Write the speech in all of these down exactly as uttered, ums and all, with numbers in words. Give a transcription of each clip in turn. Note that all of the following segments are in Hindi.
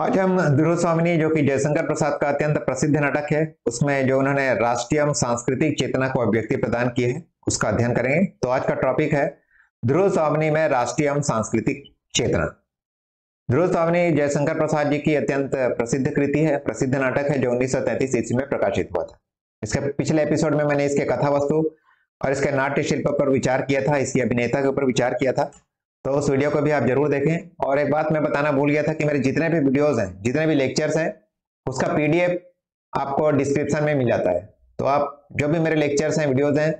आज हम ध्रुवस्वामिनी जो कि जयशंकर प्रसाद का अत्यंत प्रसिद्ध नाटक है, उसमें जो उन्होंने राष्ट्रीय एवं सांस्कृतिक चेतना को अभिव्यक्ति प्रदान की है उसका अध्ययन करेंगे। तो आज का टॉपिक है ध्रुवस्वामिनी में राष्ट्रीय एवं सांस्कृतिक चेतना। ध्रुवस्वामिनी जयशंकर प्रसाद जी की अत्यंत प्रसिद्ध कृति है, प्रसिद्ध नाटक है जो उन्नीस सौ तैंतीस ईस्वी में प्रकाशित हुआ था। इसके पिछले एपिसोड में मैंने इसके कथा वस्तु और इसके नाट्य शिल्प पर विचार किया था, इसकी अभिनेता के ऊपर विचार किया था, तो उस वीडियो को भी आप जरूर देखें। और एक बात मैं बताना भूल गया था कि मेरे जितने भी वीडियोज हैं, जितने भी लेक्चर्स हैं, उसका पीडीएफ आपको डिस्क्रिप्शन में मिल जाता है। तो आप जो भी मेरे लेक्चर्स हैं, वीडियोज हैं,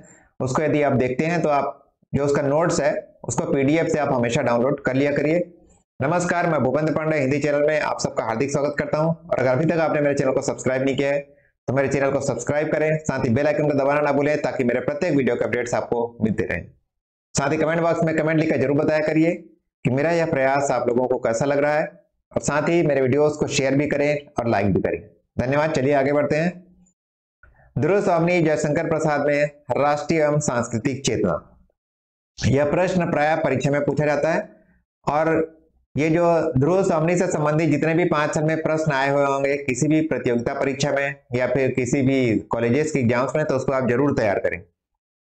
उसको यदि आप देखते हैं तो आप जो उसका नोट्स है उसको पीडीएफ से आप हमेशा डाउनलोड कर लिया करिए। नमस्कार, मैं भूपेंद्र पांडे हिंदी चैनल में आप सबका हार्दिक स्वागत करता हूं। और अगर अभी तक आपने मेरे चैनल को सब्सक्राइब नहीं किया है तो मेरे चैनल को सब्सक्राइब करें, साथ ही बेल आइकन को दबाना ना भूलें ताकि मेरे प्रत्येक वीडियो के अपडेट्स आपको मिलते रहें। साथ ही कमेंट बॉक्स में कमेंट लिखकर जरूर बताया करिए कि मेरा यह प्रयास आप लोगों को कैसा लग रहा है, और साथ ही मेरे वीडियोज को शेयर भी करें और लाइक भी करें। धन्यवाद। चलिए आगे बढ़ते हैं। ध्रुवस्वामिनी जयशंकर प्रसाद में राष्ट्रीय एवं सांस्कृतिक चेतना, यह प्रश्न प्राय परीक्षा में पूछा जाता है। और ये जो ध्रुवस्वामिनी से संबंधित जितने भी पांच साल में प्रश्न आए हुए होंगे किसी भी प्रतियोगिता परीक्षा में या फिर किसी भी कॉलेजेस के एग्जाम्स में, तो उसको आप जरूर तैयार करें।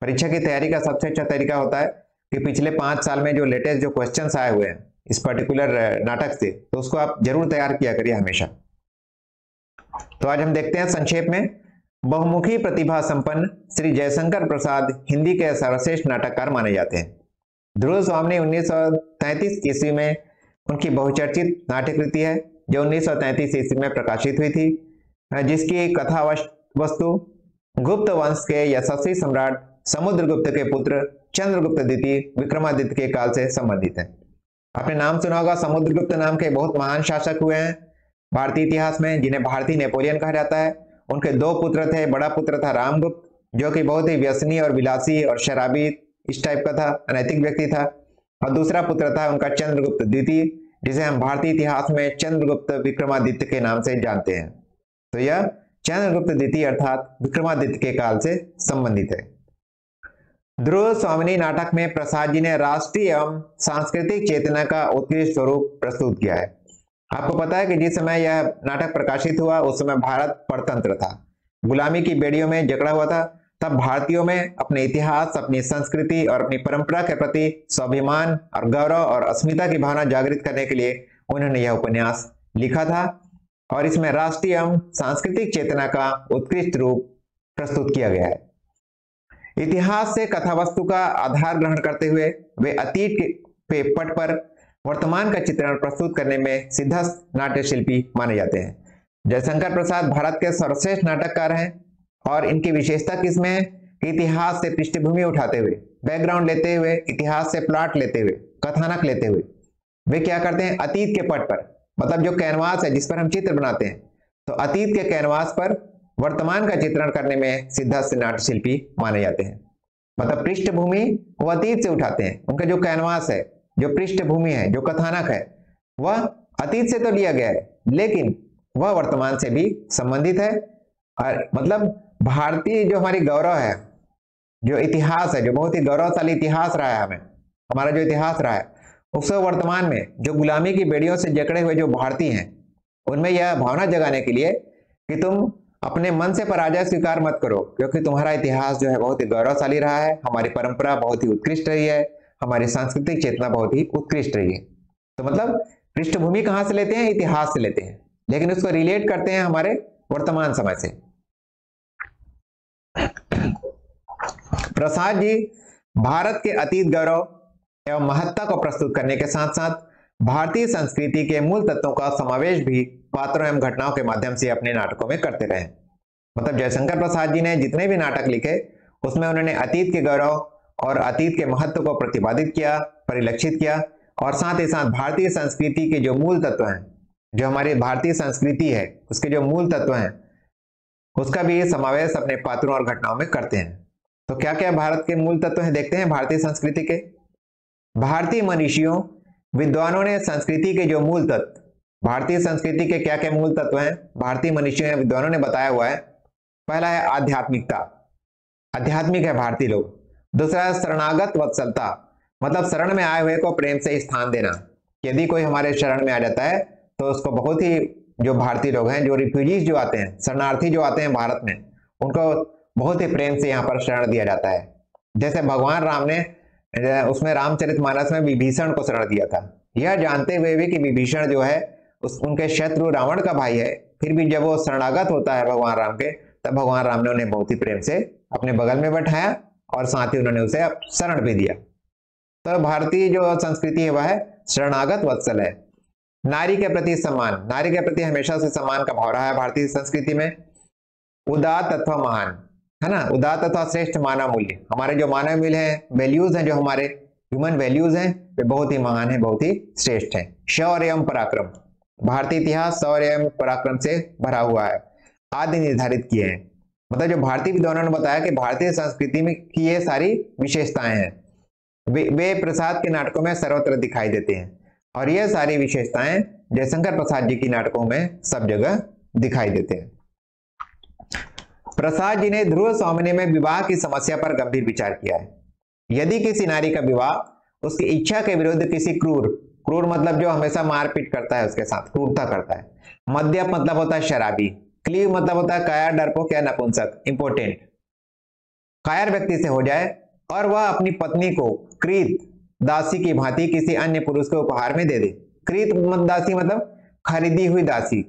परीक्षा की तैयारी का सबसे अच्छा तरीका होता है कि पिछले पांच साल में जो लेटेस्ट जो क्वेश्चंस आए हुए हैं इस पर्टिकुलर नाटक से, तो उसको आप जरूर तैयार किया करिए हमेशा। तो आज हम देखते हैं संक्षेप में, बहुमुखी प्रतिभा संपन्न श्री जयशंकर प्रसाद हिंदी के सर्वश्रेष्ठ नाटककार माने जाते हैं। ध्रुवस्वामिनी उन्नीस सौ तैंतीस ईस्वी में उनकी बहुचर्चित नाट्यकृति है जो उन्नीस सौ तैंतीस ईस्वी में प्रकाशित हुई थी, जिसकी कथा वस्तु गुप्त वंश के यशस्वी सम्राट समुद्रगुप्त के पुत्र चंद्रगुप्त द्वितीय विक्रमादित्य के काल से संबंधित है। आपने नाम सुना होगा, समुद्रगुप्त नाम के बहुत महान शासक हुए हैं भारतीय इतिहास में, जिन्हें भारतीय नेपोलियन कहा जाता है। उनके दो पुत्र थे। बड़ा पुत्र था रामगुप्त, जो कि बहुत ही व्यसनी और विलासी और शराबी इस टाइप का था, अनैतिक व्यक्ति था। और दूसरा पुत्र था उनका चंद्रगुप्त द्वितीय, जिसे हम भारतीय इतिहास में चंद्रगुप्त विक्रमादित्य के नाम से जानते हैं। तो यह चंद्रगुप्त द्वितीय अर्थात विक्रमादित्य के काल से संबंधित है। ध्रुवस्वामिनी नाटक में प्रसाद जी ने राष्ट्रीय एवं सांस्कृतिक चेतना का उत्कृष्ट स्वरूप प्रस्तुत किया है। आपको पता है कि जिस समय यह नाटक प्रकाशित हुआ उस समय भारत परतंत्र था, गुलामी की बेड़ियों में जकड़ा हुआ था। तब भारतीयों में अपने इतिहास, अपनी संस्कृति और अपनी परंपरा के प्रति स्वाभिमान और गौरव और अस्मिता की भावना जागृत करने के लिए उन्होंने यह उपन्यास लिखा था। और इसमें राष्ट्रीय एवं सांस्कृतिक चेतना का उत्कृष्ट रूप प्रस्तुत किया गया है। इतिहास से कथावस्तु का आधार ग्रहण करते हुए वे अतीत के पट पर वर्तमान का चित्रण प्रस्तुत करने में सिद्धहस्त नाट्यशिल्पी माने जाते हैं। जयशंकर प्रसाद भारत के सर्वश्रेष्ठ नाटककार हैं, और इनकी विशेषता किसमें है? इतिहास से पृष्ठभूमि उठाते हुए, बैकग्राउंड लेते हुए, इतिहास से प्लॉट लेते हुए, कथानक लेते हुए वे क्या करते हैं, अतीत के पट पर, मतलब जो कैनवास है जिस पर हम चित्र बनाते हैं, तो अतीत के कैनवास पर वर्तमान का चित्रण करने में सिद्धहस्त नाट्यशिल्पी माने जाते हैं। मतलब पृष्ठभूमि वो अतीत से उठाते हैं। उनका जो कैनवास है, जो पृष्ठभूमि है, जो कथानक है, वह अतीत से तो लिया गया है लेकिन वह वर्तमान से भी संबंधित है। और मतलब भारतीय जो हमारी गौरव है, जो इतिहास है, जो बहुत ही गौरवशाली इतिहास रहा है, हमें हमारा जो इतिहास रहा है उसको वर्तमान में जो गुलामी की बेड़ियों से जकड़े हुए जो भारतीय हैं उनमें यह भावना जगाने के लिए कि तुम अपने मन से पराजय स्वीकार मत करो, क्योंकि तुम्हारा इतिहास जो है बहुत ही गौरवशाली रहा है, हमारी परंपरा बहुत ही उत्कृष्ट रही है, हमारी सांस्कृतिक चेतना बहुत ही उत्कृष्ट रही है। तो मतलब पृष्ठभूमि कहाँ से लेते हैं, इतिहास से लेते हैं, लेकिन उसको रिलेट करते हैं हमारे वर्तमान समय से। प्रसाद जी भारत के अतीत गौरव एवं महत्ता को प्रस्तुत करने के साथ साथ भारतीय संस्कृति के मूल तत्वों का समावेश भी पात्रों एवं घटनाओं के माध्यम से अपने नाटकों में करते रहे। मतलब जयशंकर प्रसाद जी ने जितने भी नाटक लिखे उसमें उन्होंने अतीत के गौरव और अतीत के महत्व को प्रतिपादित किया, परिलक्षित किया, और साथ ही साथ भारतीय संस्कृति के जो मूल तत्व हैं, जो हमारी भारतीय संस्कृति है उसके जो मूल तत्व हैं, उसका भी ये समावेश अपने पात्रों और घटनाओं में करते हैं। तो क्या क्या भारत के मूल तत्व हैं देखते हैं। भारतीय संस्कृति के भारतीय मनीषियों, विद्वानों ने संस्कृति के जो मूल तत्व, भारतीय संस्कृति के क्या क्या मूल तत्व हैं भारतीय मनीषियों या विद्वानों ने बताया हुआ है। पहला है आध्यात्मिकता, आध्यात्मिक है भारतीय लोग। दूसरा है शरणागत वत्सलता, मतलब शरण में आए हुए को प्रेम से स्थान देना। यदि कोई हमारे शरण में आ जाता है तो उसको बहुत ही जो भारतीय लोग हैं, जो रिफ्यूजीज जो आते हैं, शरणार्थी जो आते हैं भारत में, उनको बहुत ही प्रेम से यहाँ पर शरण दिया जाता है। जैसे भगवान राम ने उसमें रामचरितमानस में विभीषण को शरण दिया था, यह जानते हुए भी कि विभीषण जो है उस उनके शत्रु रावण का भाई है, फिर भी जब वो शरणागत होता है भगवान राम के, तब भगवान राम ने उन्हें बहुत ही प्रेम से अपने बगल में बैठाया और साथ ही उन्होंने उसे शरण भी दिया। तो भारतीय जो संस्कृति है वह शरणागत वत्सल है। नारी के प्रति सम्मान, नारी के प्रति हमेशा से सम्मान का भाव रहा है भारतीय संस्कृति में। उदात अथवा महान, है ना, उदात अथवा श्रेष्ठ मानव मूल्य, हमारे जो मानव मूल्य हैं, वैल्यूज हैं, जो हमारे ह्यूमन वैल्यूज हैं, वे बहुत ही महान है, बहुत ही श्रेष्ठ है। शौर्य एवं पराक्रम, भारतीय इतिहास शौर्य एवं पराक्रम से भरा हुआ है, आदि निर्धारित किए हैं। मतलब जो भारतीय विद्वानों ने बताया कि भारतीय संस्कृति में की ये सारी विशेषताएं हैं, वे, वे प्रसाद के नाटकों में सर्वत्र दिखाई देते हैं, और ये सारी विशेषताएं जयशंकर प्रसाद जी की नाटकों में सब जगह दिखाई देते हैं। प्रसाद जी ने ध्रुवस्वामिनी में विवाह की समस्या पर गंभीर विचार किया है। यदि किसी नारी का विवाह उसकी इच्छा के विरुद्ध किसी क्रूर, क्रूर मतलब जो हमेशा मारपीट करता है उसके साथ, क्रूरता करता है, मद्यप मतलब होता है शराबी, क्लीव मतलब होता है कायर, डरपोक या नपुंसक, इंपोर्टेंट, कायर व्यक्ति से हो जाए, और वह अपनी पत्नी को क्रीत दासी की भांति किसी अन्य पुरुष को उपहार में दे दे। क्रीत दासी मतलब खरीदी हुई दासी,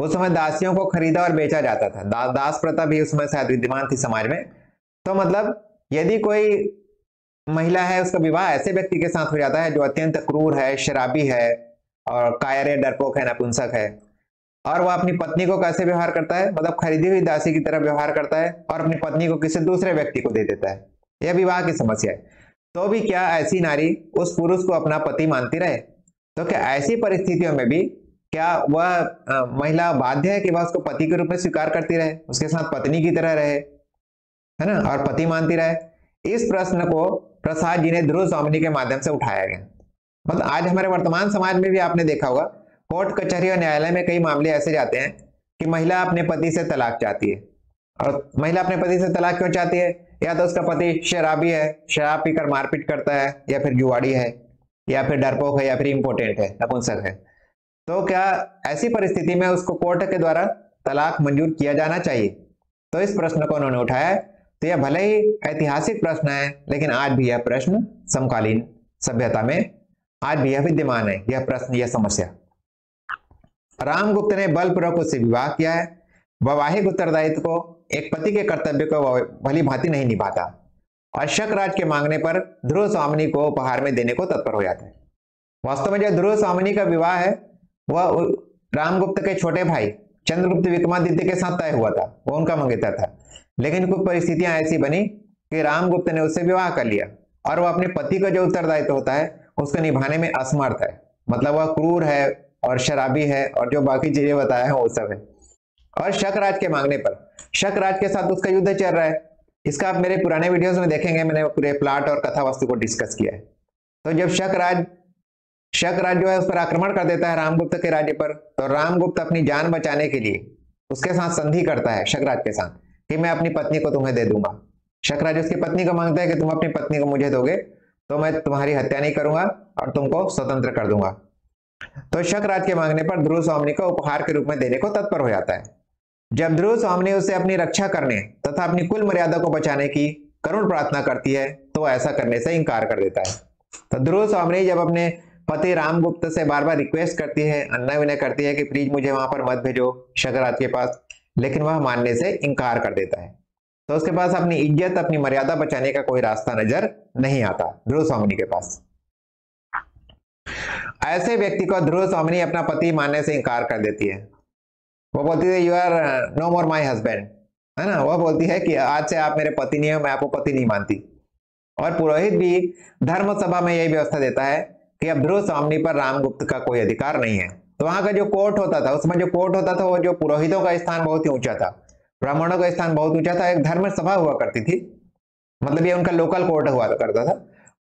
उस समय दासियों को खरीदा और बेचा जाता था, दा, दास प्रथा भी उसमें शायद विद्यमान थी समाज में। तो मतलब यदि कोई महिला है, उसका विवाह ऐसे व्यक्ति के साथ हो जाता है जो अत्यंत क्रूर है, शराबी है और कायर, डरपोक है, नपुंसक है, और वह अपनी पत्नी को कैसे व्यवहार करता है, मतलब खरीदी हुई दासी की तरह व्यवहार करता है और अपनी पत्नी को किसी दूसरे व्यक्ति को दे देता है, यह विवाह की समस्या है। तो भी क्या ऐसी नारी उस पुरुष को अपना पति मानती रहे? तो क्या ऐसी परिस्थितियों में भी क्या वह महिला बाध्य है कि वह उसको पति के रूप में स्वीकार करती रहे, उसके साथ पत्नी की तरह रहे, है ना, और पति मानती रहे? इस प्रश्न को प्रसाद जी ने ध्रुवस्वामिनी के माध्यम से उठाया गया। मतलब आज हमारे वर्तमान समाज में भी आपने देखा होगा, कोर्ट कचहरी और न्यायालय में कई मामले ऐसे जाते हैं कि महिला अपने पति से तलाक चाहती है। और महिला अपने पति से तलाक क्यों चाहती है? या तो उसका पति शराबी है, शराब पीकर मारपीट करता है, या फिर जुआड़ी है, या फिर डरपोक है, या फिर इंपोर्टेंट है, नपुंसक है। तो क्या ऐसी परिस्थिति में उसको कोर्ट के द्वारा तलाक मंजूर किया जाना चाहिए? तो इस प्रश्न को उन्होंने उठाया। तो यह भले ही ऐतिहासिक प्रश्न है, लेकिन आज भी यह प्रश्न समकालीन सभ्यता में आज भी यह विद्यमान है, यह प्रश्न, यह समस्या। रामगुप्त ने बलपूर्वक उससे विवाह किया है। वैवाहिक उत्तरदायित्व को, एक पति के कर्तव्य को भली भांति नहीं निभाता, और शकराज के मांगने पर ध्रुवस्वामिनी को उपहार में देने को तत्पर हो जाता है। वास्तव में जो ध्रुवस्वामिनी का विवाह है वह रामगुप्त के छोटे भाई चंद्रगुप्त विक्रमादित्य के साथ तय हुआ था, वो उनका मंगेतर था, लेकिन कुछ परिस्थितियां ऐसी बनी कि रामगुप्त ने उससे विवाह कर लिया, और वह अपने पति का जो उत्तरदायित्व होता है उसको निभाने में असमर्थ है। मतलब वह क्रूर है और शराबी है और जो बाकी चीजें बताया है वो सब है। और शकराज के मांगने पर शकराज के साथ उसका युद्ध चल रहा है। इसका आप मेरे पुराने वीडियोस में देखेंगे, मैंने पूरे प्लाट और कथा वस्तु को डिस्कस किया है। तो जब शकराज शकराज जो है उस पर आक्रमण कर देता है रामगुप्त के राज्य पर, तो रामगुप्त अपनी जान बचाने के लिए उसके साथ संधि करता है शकराज के साथ कि मैं अपनी पत्नी को तुम्हें दे दूंगा। शकराज उसकी पत्नी को मांगता है कि तुम अपनी पत्नी को मुझे दोगे तो मैं तुम्हारी हत्या नहीं करूंगा और तुमको स्वतंत्र कर दूंगा। तो शकराज के मांगने पर ध्रुवस्वामिनी को उपहार के रूप में देने को तत्पर हो जाता है। जब ध्रुवस्वामिनी उसे अपनी रक्षा करने तथा अपनी कुल मर्यादा को बचाने की करुण प्रार्थना करती है तो ऐसा करने से इंकार कर देता है। तो ध्रुवस्वामिनी जब अपने पति रामगुप्त से बार बार रिक्वेस्ट करती है, अन्ना विनय करती है कि प्लीज मुझे वहां पर मत भेजो शकराज के पास, लेकिन वह मानने से इंकार कर देता है। तो उसके पास अपनी इज्जत, अपनी मर्यादा बचाने का कोई रास्ता नजर नहीं आता ध्रुवस्वामिनी के पास। ऐसे व्यक्ति को ध्रुवस्वामिनी अपना पति मानने से इंकार कर देती है। वो बोलती है you are no more my husband, है ना, वह बोलती है कि आज से आप मेरे पति नहीं हो, मैं आपको पति नहीं मानती। और पुरोहित भी धर्म सभा में यही व्यवस्था देता है कि अब ध्रुवस्वामिनी पर रामगुप्त का कोई अधिकार नहीं है। तो वहां का जो कोर्ट होता था, उसमें जो कोर्ट होता था वो जो पुरोहितों का स्थान बहुत ही ऊंचा था, ब्राह्मणों का स्थान बहुत ऊंचा था, एक धर्म सभा हुआ करती थी, मतलब ये उनका लोकल कोर्ट हुआ करता था।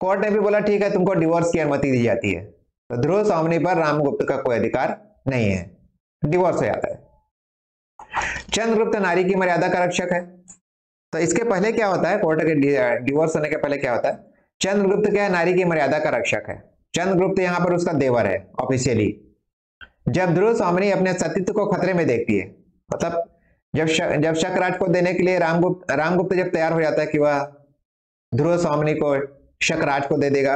कोर्ट ने भी बोला ठीक है, तुमको डिवोर्स की अनुमति दी जाती है। तो ध्रुवस्वामिनी पर रामगुप्त का कोई अधिकार नहीं है, डिवोर्स हो जाता है। चंद्रगुप्त नारी की मर्यादा का रक्षक है। तो इसके पहले क्या होता है, कोर्ट के डिवोर्स होने के पहले क्या होता है, चंद्रगुप्त क्या है, नारी की मर्यादा का रक्षक है। चंद्रगुप्त यहाँ पर उसका देवर है ऑफिशियली। जब ध्रुवस्वामिनी अपने सतीत्व को खतरे में देखती है, मतलब जब शक, जब शकराज को देने के लिए रामगुप्त रामगुप्त जब तैयार हो जाता है कि वह ध्रुवस्वामिनी को शकराज को दे देगा,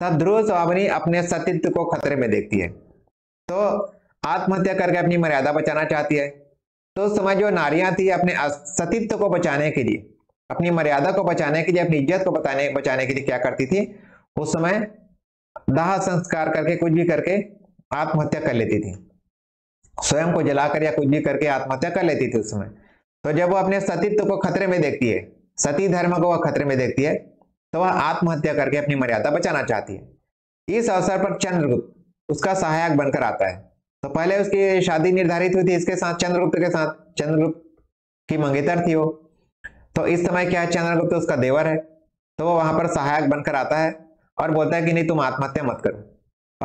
तब ध्रुवस्वामिनी अपने सतीत्व को खतरे में देखती है, तो आत्महत्या करके अपनी मर्यादा बचाना चाहती है। तो समय जो नारियां थी अपने सतीत्व को बचाने के लिए, अपनी मर्यादा को बचाने के लिए, अपनी इज्जत को बताने बचाने के लिए क्या करती थी, उस समय दाह संस्कार करके कुछ भी करके आत्महत्या कर लेती थी, स्वयं को जलाकर या कुछ भी करके आत्महत्या कर लेती थी उस समय। तो जब वो अपने सतीत्व को खतरे में देखती है, सती धर्म को वह खतरे में देखती है, तो वह आत्महत्या करके अपनी मर्यादा बचाना चाहती है। इस अवसर पर चंद्रगुप्त उसका सहायक बनकर आता है। तो पहले उसकी शादी निर्धारित हुई थी इसके साथ, चंद्रगुप्त के साथ, चंद्रगुप्त की मंगेतर थी वो। तो इस समय क्या है, चंद्रगुप्त उसका देवर है, तो वो वहां पर सहायक बनकर आता है और बोलता है कि नहीं तुम आत्महत्या मत करो,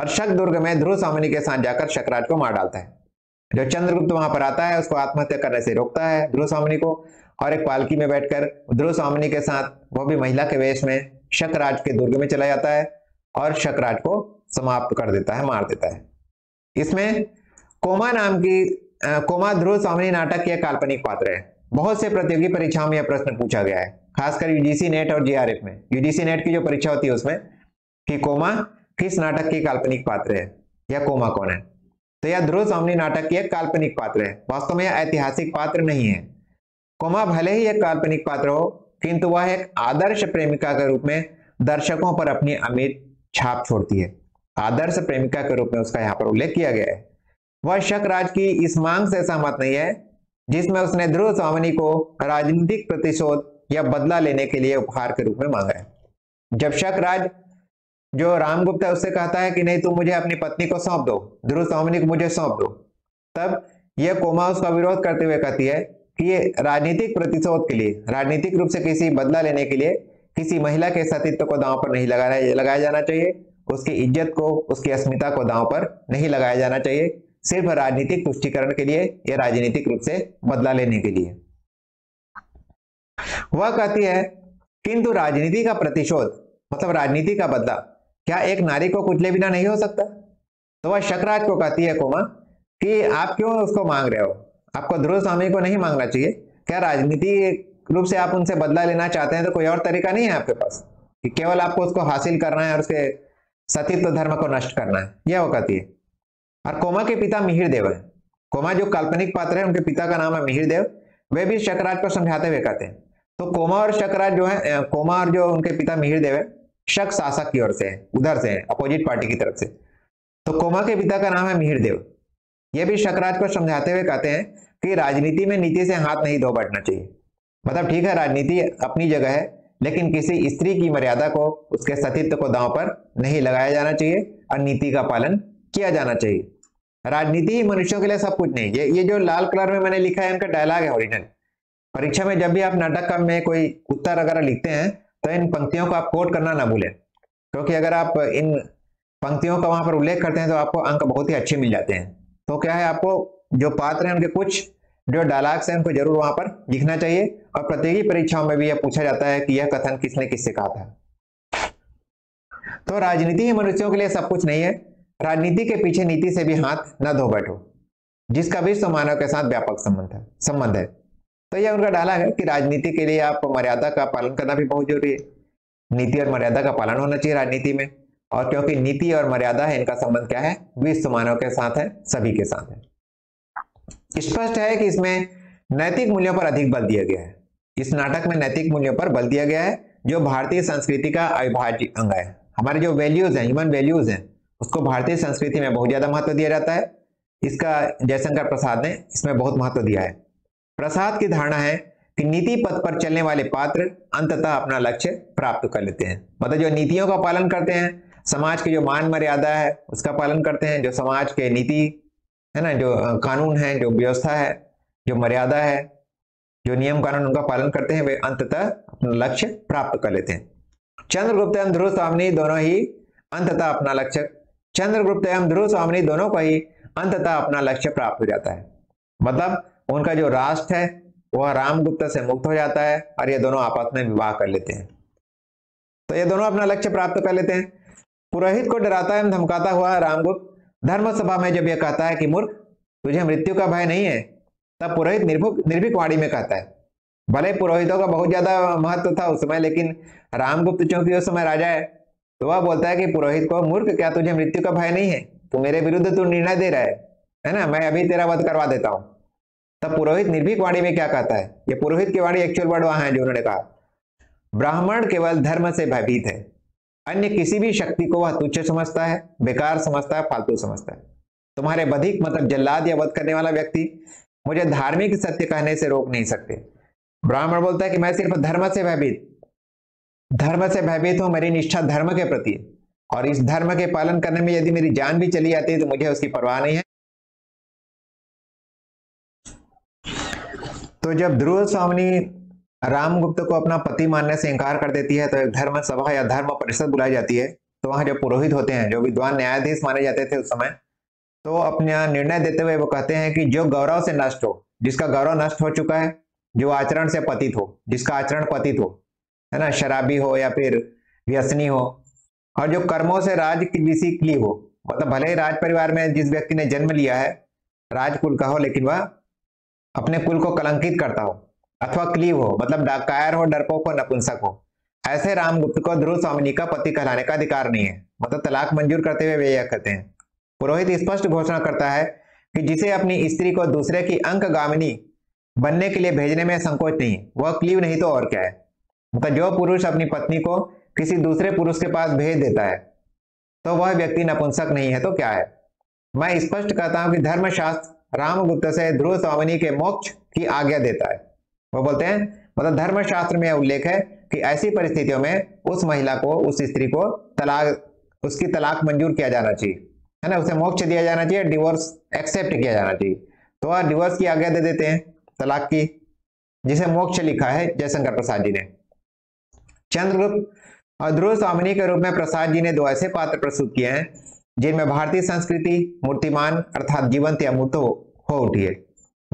और शक दुर्ग में ध्रुवस्वामिनी के साथ जाकर शकराज को मार डालता है। जो चंद्रगुप्त वहां पर आता है उसको आत्महत्या करने से रोकता है ध्रुवस्वामिनी को, और एक पालकी में बैठकर ध्रुवस्वामिनी के साथ, वो भी महिला के वेश में, शकराज के दुर्ग में चला जाता है और शकराज को समाप्त कर देता है, मार देता है। इसमें कोमा नाम की कोमा ध्रुवस्वामिनी नाटक की काल्पनिक पात्र है। बहुत से प्रतियोगी परीक्षाओं में यह प्रश्न पूछा गया है, खासकर यूजीसी नेट और जीआरएफ में। यूजीसी नेट की जो परीक्षा होती है उसमें कि कोमा किस नाटक की काल्पनिक पात्र है या कोमा कौन है, तो यह ध्रुवस्वामिनी नाटक की एक काल्पनिक पात्र है, वास्तव में यह ऐतिहासिक पात्र नहीं है। कोमा भले ही एक काल्पनिक पात्र हो, किंतु वह एक आदर्श प्रेमिका के रूप में दर्शकों पर अपनी अमिट छाप छोड़ती है। आदर्श प्रेमिका के रूप में उसका यहाँ पर उल्लेख किया गया है। वह शकराज की इस मांग से सहमत नहीं है जिसमें उसने ध्रुवस्वामिनी को राजनीतिक प्रतिशोध या बदला लेने के लिए उपहार के रूप में मांगा है। जब शकराज जो रामगुप्त है उससे कहता है कि नहीं तुम मुझे अपनी पत्नी को सौंप दो, ध्रुवस्वामिनी को मुझे सौंप दो, तब यह कोमा उसका विरोध करते हुए कहती है कि ये राजनीतिक प्रतिशोध के लिए, राजनीतिक रूप से किसी बदला लेने के लिए किसी महिला के सतीत्व को दांव पर नहीं लगाया जाना चाहिए, उसकी इज्जत को, उसकी अस्मिता को दांव पर नहीं लगाया जाना चाहिए, सिर्फ राजनीतिक तुष्टीकरण के लिए या राजनीतिक रूप से बदला लेने के लिए। वह कहती है किंतु राजनीति का प्रतिशोध मतलब राजनीति का बदला, क्या एक नारी को कुचले बिना नहीं हो सकता? तो वह शकराज को कहती है कोमा कि आप क्यों उसको मांग रहे हो, आपको ध्रुवस्वामी को नहीं मांगना चाहिए, क्या राजनीतिक रूप से आप उनसे बदला लेना चाहते हैं तो कोई और तरीका नहीं है आपके पास कि केवल आपको उसको हासिल करना है और उसके सतीत्व धर्म को नष्ट करना है, यह वो कहती है। और कोमा के पिता मिहिर देव है, कोमा जो काल्पनिक पात्र है उनके पिता का नाम है मिहिर देव, वे भी शकराज को समझाते हुए कहते हैं। तो कोमा और शकराज जो है, कोमा और जो उनके पिता मिहिर देव है, शक शासक की ओर से है, उधर से है, अपोजिट पार्टी की तरफ से। तो कोमा के पिता का नाम है मिहिर देव, ये भी शकराज को समझाते हुए कहते हैं कि राजनीति में नीति से हाथ नहीं धो बैठना चाहिए, मतलब ठीक है राजनीति अपनी जगह है लेकिन किसी स्त्री की मर्यादा को, उसके सतीत्व को दांव पर नहीं लगाया जाना चाहिए और नीति का पालन किया जाना चाहिए। राजनीति ही मनुष्यों के लिए सब कुछ नहीं। ये ये जो लाल कलर में मैंने लिखा है इनका डायलॉग है ओरिजिनल। परीक्षा में जब भी आप नाटक का में कोई उत्तर वगैरह लिखते हैं तो इन पंक्तियों को आप कोट करना ना भूलें, क्योंकि अगर आप इन पंक्तियों का वहां पर उल्लेख करते हैं तो आपको अंक बहुत ही अच्छे मिल जाते हैं। तो क्या है, आपको जो पात्र हैं उनके कुछ जो डायलॉग्स हैं उनको जरूर वहां पर लिखना चाहिए, और प्रतियोगी परीक्षाओं में भी यह पूछा जाता है कि यह कथन किसने किससे कहा था। तो राजनीति ही मनुष्यों के लिए सब कुछ नहीं है, राजनीति के पीछे नीति से भी हाथ न धो बैठो, जिसका विश्व मानव के साथ व्यापक संबंध है संबंध है तो यह उनका डायलॉग है कि राजनीति के लिए आप मर्यादा का पालन करना भी बहुत जरूरी है, नीति और मर्यादा का पालन होना चाहिए राजनीति में, और क्योंकि नीति और मर्यादा है इनका संबंध क्या है, विश्व मानव के साथ है, सभी के साथ है। स्पष्ट है कि इसमें नैतिक मूल्यों पर अधिक बल दिया गया है, इस नाटक में नैतिक मूल्यों पर बल दिया गया है जो भारतीय संस्कृति का अविभाज्य अंग है। हमारे जो वैल्यूज हैं, ह्यूमन वैल्यूज हैं, उसको भारतीय संस्कृति में बहुत ज्यादा महत्व दिया जाता है। इसका जयशंकर प्रसाद ने इसमें बहुत महत्व दिया है। प्रसाद की धारणा है कि नीति पथ पर चलने वाले पात्र अंततः अपना लक्ष्य प्राप्त कर लेते हैं, मतलब जो नीतियों का पालन करते हैं, समाज की जो मान मर्यादा है उसका पालन करते हैं, जो समाज के नीति है ना, जो कानून है, जो व्यवस्था है, जो मर्यादा है, जो नियम कानून उनका पालन करते हैं, वे अंततः अपना लक्ष्य प्राप्त कर लेते हैं। चंद्रगुप्त एवं ध्रुवस्वामिनी दोनों ही अंततः अपना लक्ष्य चंद्रगुप्त एवं ध्रुवस्वामिनी दोनों को ही अंततः अपना लक्ष्य प्राप्त हो जाता है, मतलब उनका जो राष्ट्र है वह रामगुप्त से मुक्त हो जाता है और ये दोनों आपस में विवाह कर लेते हैं। तो ये दोनों अपना लक्ष्य प्राप्त कर लेते हैं। पुरोहित को डराता एवं धमकाता हुआ रामगुप्त धर्मसभा में जब यह कहता है कि मूर्ख तुझे मृत्यु का भय नहीं है, तब पुरोहित निर्भीक निर्भीक वाणी में कहता है। भले पुरोहितों का बहुत ज्यादा महत्व था उस समय, लेकिन रामगुप्त चूंकि उस समय राजा है तो वह बोलता है कि पुरोहित को, मूर्ख क्या तुझे मृत्यु का भय नहीं है, तू मेरे विरुद्ध तू निर्णय दे रहा है है ना, मैं अभी तेरा वध करवा देता हूं। तब पुरोहित निर्भीक वाणी में क्या कहता है, ये पुरोहित की वाणी एक्चुअल वर्ड वहां है जो उन्होंने कहा, ब्राह्मण केवल धर्म से भयभीत है, अन्य किसी भी शक्ति को वह तुच्छ समझता है, बेकार समझता है, फालतू समझता है। तुम्हारे बधिक मतलब जल्लाद या वध करने वाला व्यक्ति मुझे धार्मिक सत्य कहने से रोक नहीं सकते। ब्राह्मण बोलता है कि मैं सिर्फ धर्म से भयभीत धर्म से भयभीत हूं, मेरी निष्ठा धर्म के प्रति, और इस धर्म के पालन करने में यदि मेरी जान भी चली जाती है तो मुझे उसकी परवाह नहीं है। तो जब ध्रुवस्वामिनी रामगुप्त को अपना पति मानने से इंकार कर देती है तो एक धर्म सभा या धर्म परिषद बुलाई जाती है। तो वहां जो पुरोहित होते हैं, जो विद्वान न्यायाधीश माने जाते थे उस समय, तो अपना निर्णय देते हुए वो कहते हैं कि जो गौरव से नष्ट हो, जिसका गौरव नष्ट हो चुका है, जो आचरण से पतित हो, जिसका आचरण पतित हो, है ना, शराबी हो या फिर व्यसनी हो, और जो कर्मों से राज की बीसी की हो, मतलब भले ही राज परिवार में जिस व्यक्ति ने जन्म लिया है राजकुल का हो, लेकिन वह अपने कुल को कलंकित करता हो अथवा क्लीव हो, मतलब डाकायर हो, डरपोक हो, नपुंसक हो, ऐसे रामगुप्त को ध्रुवस्वामिनी का पति कहलाने का अधिकार नहीं है। मतलब तलाक मंजूर करते हुए वे यह कहते हैं। पुरोहित स्पष्ट घोषणा करता है कि जिसे अपनी स्त्री को दूसरे की अंकगामिनी बनने के लिए भेजने में संकोच नहीं, वह क्लीव नहीं तो और क्या है। मतलब जो पुरुष अपनी पत्नी को किसी दूसरे पुरुष के पास भेज देता है तो वह व्यक्ति नपुंसक नहीं है तो क्या है। मैं स्पष्ट कहता हूं कि धर्मशास्त्र रामगुप्त से ध्रुवस्वामिनी के मोक्ष की आज्ञा देता है। वो बोलते हैं, मतलब धर्मशास्त्र में उल्लेख है कि ऐसी परिस्थितियों में उस महिला को, उस स्त्री को तलाक, उसकी तलाक मंजूर किया जाना चाहिए, है ना, उसे मोक्ष दिया जाना चाहिए, डिवोर्स एक्सेप्ट किया जाना चाहिए। तो वह डिवोर्स की आज्ञा दे देते हैं, तलाक की, जिसे मोक्ष लिखा है जयशंकर प्रसाद जी ने। चंद्रगुप्त और ध्रुवस्वामिनी के रूप में प्रसाद जी ने दो ऐसे पात्र प्रस्तुत किए हैं जिनमें भारतीय संस्कृति मूर्तिमान अर्थात जीवंत या मूर्त हो उठी है।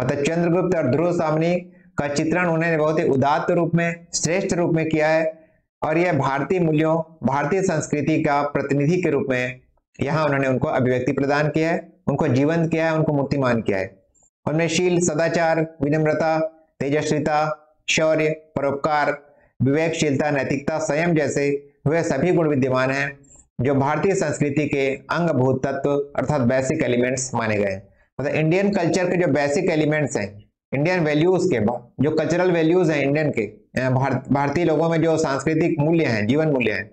मतलब चंद्रगुप्त और ध्रुवस्वामिनी का चित्रण उन्होंने बहुत ही उदात्त रूप में, श्रेष्ठ रूप में किया है, और यह भारतीय मूल्यों, भारतीय संस्कृति का प्रतिनिधि के रूप में यहाँ उन्होंने उनको अभिव्यक्ति प्रदान किया है, उनको जीवंत किया है, उनको मूर्तिमान किया है। उनमें शील, सदाचार, विनम्रता, तेजस्विता, शौर्य, परोपकार, विवेकशीलता, नैतिकता, संयम जैसे वे सभी गुण विद्यमान हैं जो भारतीय संस्कृति के अंगभूत तत्व अर्थात बेसिक एलिमेंट्स माने गए हैं। मतलब इंडियन कल्चर के जो बेसिक एलिमेंट्स हैं, इंडियन वैल्यूज के, जो कल्चरल वैल्यूज हैं इंडियन के, भारत, भारतीय लोगों में जो सांस्कृतिक मूल्य हैं, जीवन मूल्य हैं,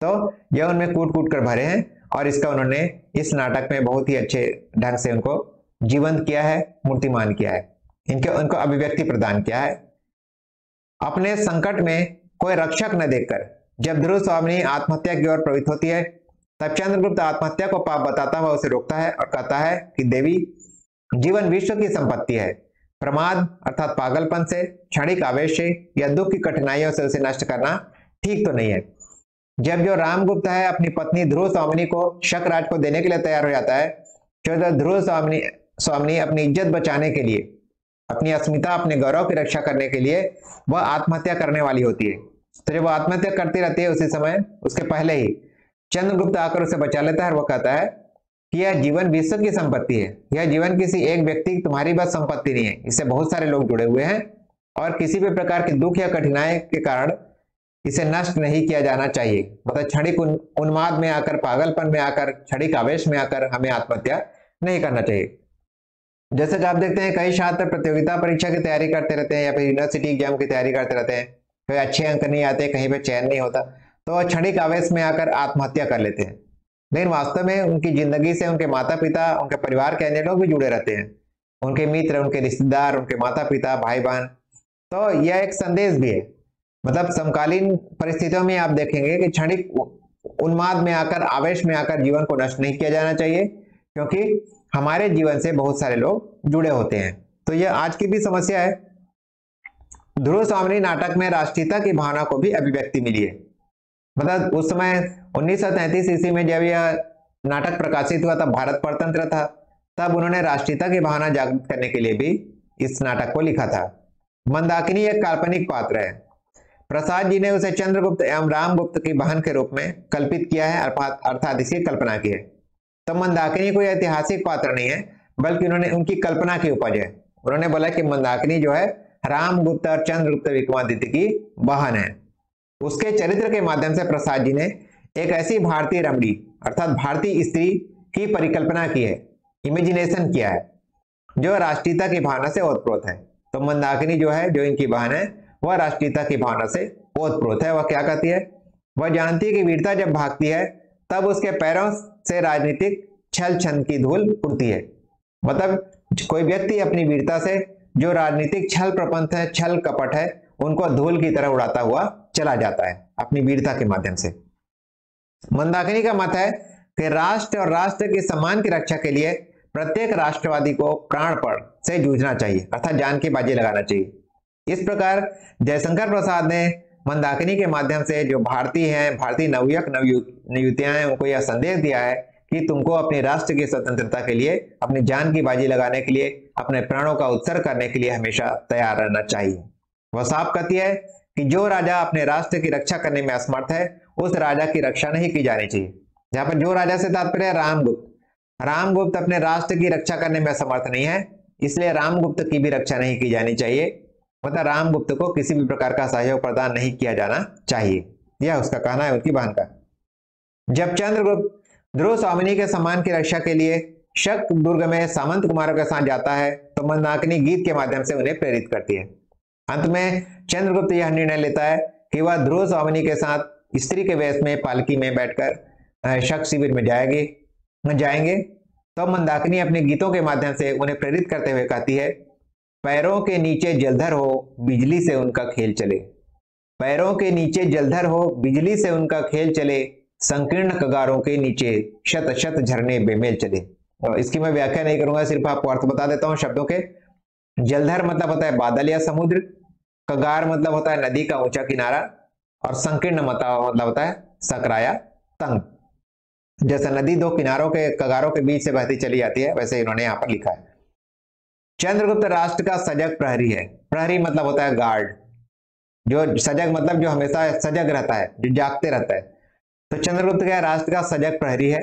तो यह उनमें कूट कूट कर भरे हैं, और इसका उन्होंने इस नाटक में बहुत ही अच्छे ढंग से उनको जीवंत किया है, मूर्तिमान किया है, इनके उनको अभिव्यक्ति प्रदान किया है। अपने संकट में कोई रक्षक न देखकर जब ध्रुवस्वामिनी आत्महत्या की ओर प्रवृत्त होती है, तब चंद्रगुप्त आत्महत्या को पाप बताता हुआ उसे रोकता है और कहता है कि देवी, जीवन विश्व की संपत्ति है, प्रमाद अर्थात पागलपन से, क्षणिक आवेश से या दुख की कठिनाइयों से उसे नष्ट करना ठीक तो नहीं है। जब जो रामगुप्त है अपनी पत्नी ध्रुवस्वामिनी को शकराज को देने के लिए तैयार हो जाता है, तो ध्रुवस्वामिनी स्वामिनी अपनी इज्जत बचाने के लिए, अपनी अस्मिता, अपने गौरव की रक्षा करने के लिए वह आत्महत्या करने वाली होती है। तो जब वह आत्महत्या करती रहती है, उसी समय, उसके पहले ही चंद्रगुप्त आकर उसे बचा लेता है और वह कहता है कि यह जीवन विश्व की संपत्ति है, यह जीवन किसी एक व्यक्ति की तुम्हारी बस संपत्ति नहीं है, इससे बहुत सारे लोग जुड़े हुए हैं और किसी भी प्रकार के दुख या कठिनाई के कारण इसे नष्ट नहीं किया जाना चाहिए। मतलब क्षणिक उन्माद में आकर, पागलपन में आकर, क्षणिक आवेश में आकर हमें आत्महत्या नहीं करना चाहिए। जैसे कि आप देखते हैं कई छात्र प्रतियोगिता परीक्षा की तैयारी करते रहते हैं या फिर यूनिवर्सिटी एग्जाम की तैयारी करते रहते हैं, कहीं अच्छे अंक नहीं आते, कहीं पे चैन नहीं होता, तो क्षणिक आवेश में आकर आत्महत्या कर लेते हैं। लेकिन वास्तव में उनकी जिंदगी से उनके माता पिता, उनके परिवार के अन्य लोग भी जुड़े रहते हैं, उनके मित्र, उनके रिश्तेदार, उनके माता पिता, भाई बहन। तो यह एक संदेश भी है। मतलब समकालीन परिस्थितियों में आप देखेंगे कि क्षणिक उन्माद में आकर, आवेश में आकर जीवन को नष्ट नहीं किया जाना चाहिए, क्योंकि हमारे जीवन से बहुत सारे लोग जुड़े होते हैं। तो यह आज की भी समस्या है। ध्रुवस्वामिनी नाटक में राष्ट्रीयता की भावना को भी अभिव्यक्ति मिली है। मतलब उस समय उन्नीस सौ तैंतीस ईस्वी में जब यह नाटक प्रकाशित हुआ, तब भारत परतंत्र था, तब उन्होंने राष्ट्रीयता की भावना जागृत करने के लिए भी इस नाटक को लिखा था। मंदाकिनी एक काल्पनिक पात्र है। प्रसाद जी ने उसे चंद्रगुप्त एवं रामगुप्त की बहन के रूप में कल्पित किया है, अर्थात इसकी कल्पना की है। तब मंदाकिनी कोई ऐतिहासिक पात्र नहीं है, बल्कि उन्होंने उनकी कल्पना की उपज है। उन्होंने बोला कि मंदाकिनी जो है रामगुप्त और चंद्रगुप्त विक्रमादित्य की बहन है। उसके चरित्र के माध्यम से प्रसाद जी ने एक ऐसी भारतीय रमणी अर्थात भारतीय स्त्री की परिकल्पना की है, इमेजिनेशन किया है, जो राष्ट्रीयता की भावना से ओतप्रोत है। तो मंदाकिनी जो है, जो इनकी बहन है, वह राष्ट्रीयता की भावना से ओतप्रोत है। वह क्या कहती है? वह जानती है कि वीरता जब भागती है तब उसके पैरों से राजनीतिक छल छंद की धूल उड़ती है। मतलब कोई व्यक्ति अपनी वीरता से जो राजनीतिक छल प्रपंथ है, छल कपट है, उनको धूल की तरह उड़ाता हुआ चला जाता है अपनी वीरता के माध्यम से। मंदाकिनी का मत है कि राष्ट्र और राष्ट्र के सम्मान की रक्षा के लिए प्रत्येक राष्ट्रवादी को प्राणपण से जूझना चाहिए अर्थात जान की बाजी लगाना चाहिए। इस प्रकार जयशंकर प्रसाद ने मंदाकिनी के माध्यम से जो भारतीय हैं, भारतीय नवयुवक नवयुवतियां हैं, उनको यह संदेश दिया है कि तुमको अपने राष्ट्र की स्वतंत्रता के लिए, अपनी जान की बाजी लगाने के लिए, अपने प्राणों का उत्सर्ग करने के लिए हमेशा तैयार रहना चाहिए। वह साफ कहती है कि जो राजा अपने राष्ट्र की रक्षा करने में असमर्थ है, उस राजा की रक्षा नहीं की जानी चाहिए। यहाँ पर जो राजा से तात्पर्य है रामगुप्त। रामगुप्त अपने राष्ट्र की रक्षा करने में असमर्थ नहीं है, इसलिए रामगुप्त की भी रक्षा नहीं की जानी चाहिए। मतलब रामगुप्त को किसी भी प्रकार का सहयोग प्रदान नहीं किया जाना चाहिए, यह उसका कहना है, उनकी बहन का। जब चंद्रगुप्त ध्रुवस्वामिनी के सम्मान की रक्षा के लिए शक दुर्ग में सामंत कुमारों के साथ जाता है, तो मंदाकिनी गीत के माध्यम से उन्हें प्रेरित करती है। अंत में चंद्रगुप्त यह निर्णय लेता है कि वह ध्रुवस्वामिनी के साथ स्त्री के वेश में पालकी में बैठकर शक शिविर में जाएंगे जाएंगे। तो मंदाकिनी अपने गीतों के माध्यम से उन्हें प्रेरित करते हुए कहती है, पैरों के नीचे जलधर हो, बिजली से उनका खेल चले। पैरों के नीचे जलधर हो, बिजली से उनका खेल चले। संकीर्ण कगारों के नीचे शत शत झरने बेमेल चले। और इसकी मैं व्याख्या नहीं करूंगा, सिर्फ आपको अर्थ बता देता हूं शब्दों के। जलधर मतलब होता है बादल या समुद्र, कगार मतलब होता है नदी का ऊंचा किनारा, और संकीर्ण मतलब होता है सकराया, तंग। जैसे नदी दो किनारों के कगारों के बीच से बहती चली जाती है, वैसे इन्होंने यहाँ पर लिखा है। चंद्रगुप्त राष्ट्र का सजग प्रहरी है। प्रहरी मतलब होता है गार्ड, जो सजग मतलब जो हमेशा सजग रहता है, जो जागते रहता है। तो चंद्रगुप्त क्या राष्ट्र का सजग प्रहरी है,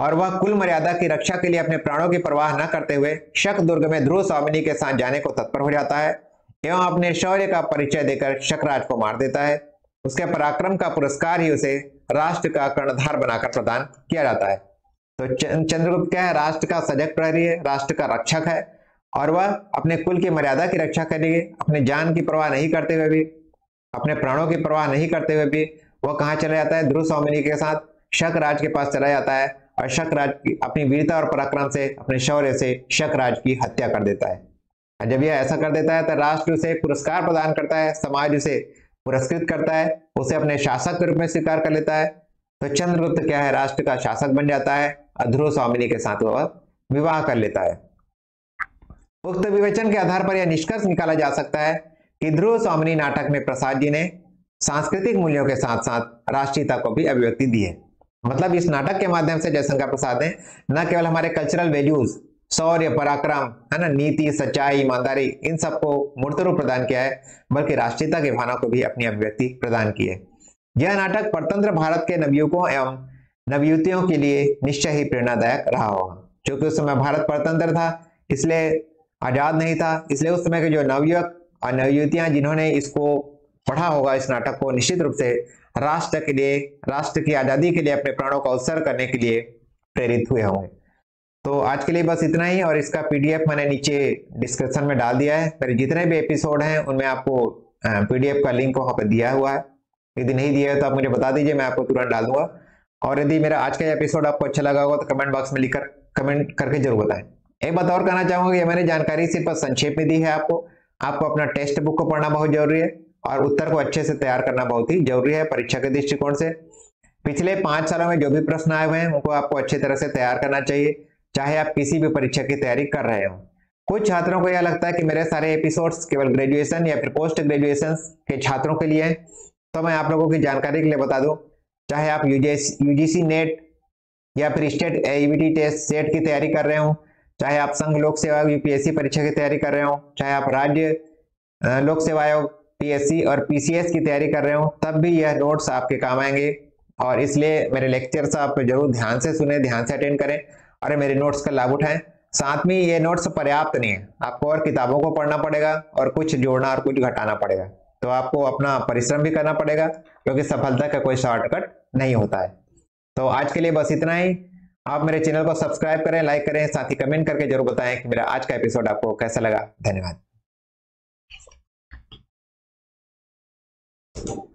और वह कुल मर्यादा की रक्षा के लिए अपने प्राणों की परवाह न करते हुए शक दुर्ग में ध्रुवस्वामिनी के साथ जाने को तत्पर हो जाता है एवं अपने शौर्य का परिचय देकर शकराज को मार देता है। उसके पराक्रम का पुरस्कार ही उसे राष्ट्र का कर्णधार बनाकर प्रदान किया जाता है। तो चंद्रगुप्त क्या है, राष्ट्र का सजग प्रहरी है, राष्ट्र का रक्षक है, और वह अपने कुल की मर्यादा की रक्षा करेंगे। अपने जान की परवाह नहीं करते हुए भी, अपने प्राणों की परवाह नहीं करते हुए भी, वह कहाँ चला जाता है? ध्रुवस्वामिनी के साथ शकराज के पास चला जाता है, और शकराज की अपनी वीरता और पराक्रम से, अपने शौर्य से शकराज की हत्या कर देता है। और जब यह ऐसा कर देता है तो राष्ट्र उसे पुरस्कार प्रदान करता है, समाज उसे पुरस्कृत करता है, उसे अपने शासक के रूप में स्वीकार कर लेता है। तो चंद्रगुप्त क्या है, राष्ट्र का शासक बन जाता है, ध्रुवस्वामिनी के साथ वह विवाह कर लेता है। उक्त विवेचन के आधार पर यह निष्कर्ष निकाला जा सकता है कि ध्रुवस्वामिनी नाटक में प्रसाद जी ने सांस्कृतिक मूल्यों के साथ साथ राष्ट्रीयता को भी अभिव्यक्ति दी है। मतलब इस नाटक के माध्यम से जयशंकर प्रसाद ने न केवल हमारे कल्चरल वैल्यूज, शौर्य, पराक्रम, है ना, नीति, सच्चाई, ईमानदारी, इन सबको मूर्त रूप प्रदान किया है, बल्कि राष्ट्रीयता की भावना को भी अपनी अभिव्यक्ति प्रदान की है। यह नाटक परतंत्र भारत के नवयुवकों एवं नवयुवतियों के लिए निश्चय ही प्रेरणादायक रहा होगा। क्योंकि उस समय भारत परतंत्र था, इसलिए आजाद नहीं था, इसलिए उस समय के जो नवयुवक और नवयुवतियां जिन्होंने इसको पढ़ा होगा, इस नाटक को, निश्चित रूप से राष्ट्र के लिए, राष्ट्र की आजादी के लिए अपने प्राणों का उत्सर्ग करने के लिए प्रेरित हुए होंगे। तो आज के लिए बस इतना ही, और इसका पीडीएफ मैंने नीचे डिस्क्रिप्शन में डाल दिया है। मेरे जितने भी एपिसोड हैं उनमें आपको पीडीएफ का लिंक वहां पर दिया हुआ है। यदि नहीं दिया है तो आप मुझे बता दीजिए, मैं आपको तुरंत डाल दूंगा। और यदि मेरा आज का एपिसोड आपको अच्छा लगा होगा तो कमेंट बॉक्स में लिखकर कमेंट करके जरूर बताएं। एक बात और कहना चाहूंगा, ये मैंने जानकारी सिर्फ संक्षेप में दी है आपको। आपको अपना टेक्स्ट बुक को पढ़ना बहुत जरूरी है, और उत्तर को अच्छे से तैयार करना बहुत ही जरूरी है परीक्षा के दृष्टिकोण से। पिछले पांच सालों में जो भी प्रश्न आए हुए हैं उनको आपको अच्छी तरह से तैयार करना चाहिए, चाहे आप किसी भी परीक्षा की तैयारी कर रहे हो। कुछ छात्रों को यह लगता है कि मेरे सारे एपिसोड्स केवल ग्रेजुएशन या फिर पोस्ट ग्रेजुएशन के छात्रों के लिए हैं, तो मैं आप लोगों की जानकारी के लिए बता दूं, चाहे आप यूजीसी नेट या फिर स्टेट एबीटी टेस्ट सेट की तैयारी कर रहे हो, चाहे आप संघ लोक सेवा यूपीएससी परीक्षा की तैयारी कर रहे हो, चाहे आप राज्य लोक सेवा आयोग पीएससी और पीसीएस की तैयारी कर रहे हो, तब भी यह नोट्स आपके काम आएंगे। और इसलिए मेरे लेक्चर्स आप जरूर ध्यान से सुने, ध्यान से अटेंड करें और मेरे नोट्स का लाभ उठाएं। साथ में ये नोट्स पर्याप्त नहीं है, आपको और किताबों को पढ़ना पड़ेगा और कुछ जोड़ना और कुछ घटाना पड़ेगा, तो आपको अपना परिश्रम भी करना पड़ेगा क्योंकि सफलता का कोई शॉर्टकट नहीं होता है। तो आज के लिए बस इतना ही। आप मेरे चैनल को सब्सक्राइब करें, लाइक करें, साथ ही कमेंट करके जरूर बताएं कि मेरा आज का एपिसोड आपको कैसा लगा। धन्यवाद।